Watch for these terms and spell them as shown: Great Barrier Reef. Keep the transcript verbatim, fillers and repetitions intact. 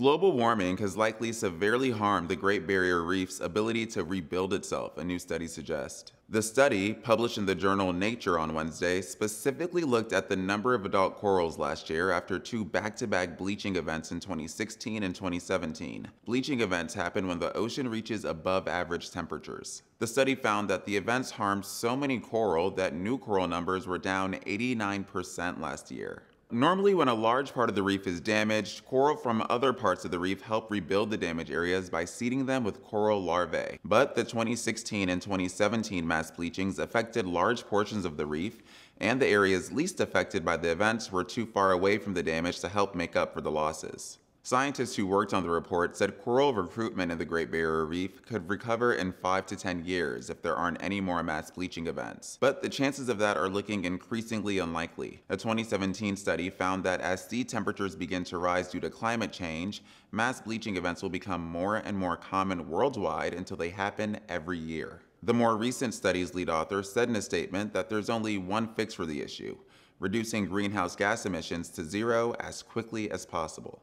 Global warming has likely severely harmed the Great Barrier Reef's ability to rebuild itself, a new study suggests. The study, published in the journal Nature on Wednesday, specifically looked at the number of adult corals last year after two back-to-back bleaching events in twenty sixteen and twenty seventeen. Bleaching events happen when the ocean reaches above average temperatures. The study found that the events harmed so many coral that new coral numbers were down eighty-nine percent last year. Normally, when a large part of the reef is damaged, coral from other parts of the reef help rebuild the damaged areas by seeding them with coral larvae. But the twenty sixteen and twenty seventeen mass bleachings affected large portions of the reef, and the areas least affected by the events were too far away from the damage to help make up for the losses. Scientists who worked on the report said coral recruitment in the Great Barrier Reef could recover in five to ten years if there aren't any more mass bleaching events. But the chances of that are looking increasingly unlikely. A twenty seventeen study found that as sea temperatures begin to rise due to climate change, mass bleaching events will become more and more common worldwide until they happen every year. The more recent study's lead author said in a statement that there's only one fix for the issue: reducing greenhouse gas emissions to zero as quickly as possible.